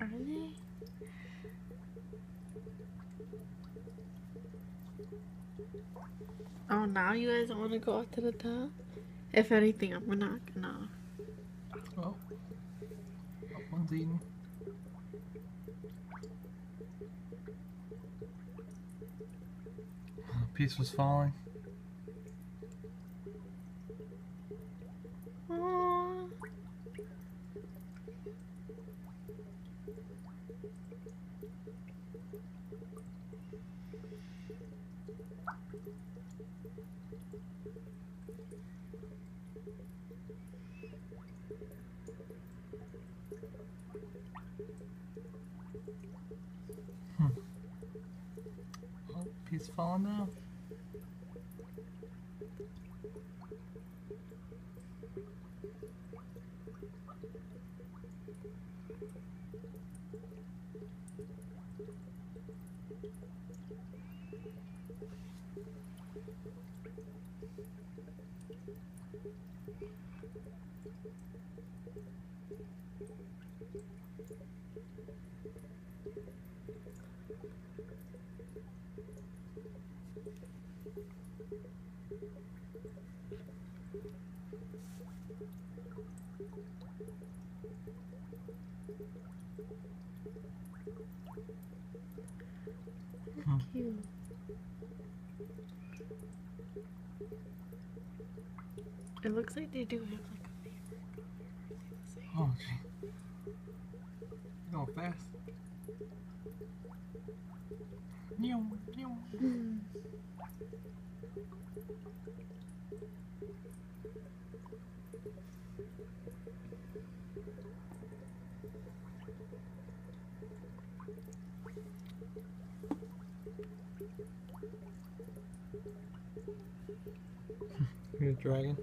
Are they? Oh, now you guys don't want to go up to the top? If anything, I'm not gonna. Oh. One's eating. A piece was falling. Aww. He's falling down. Cute. It looks like they do have like a favorite. Oh, gee. You're going fast. You're a dragon.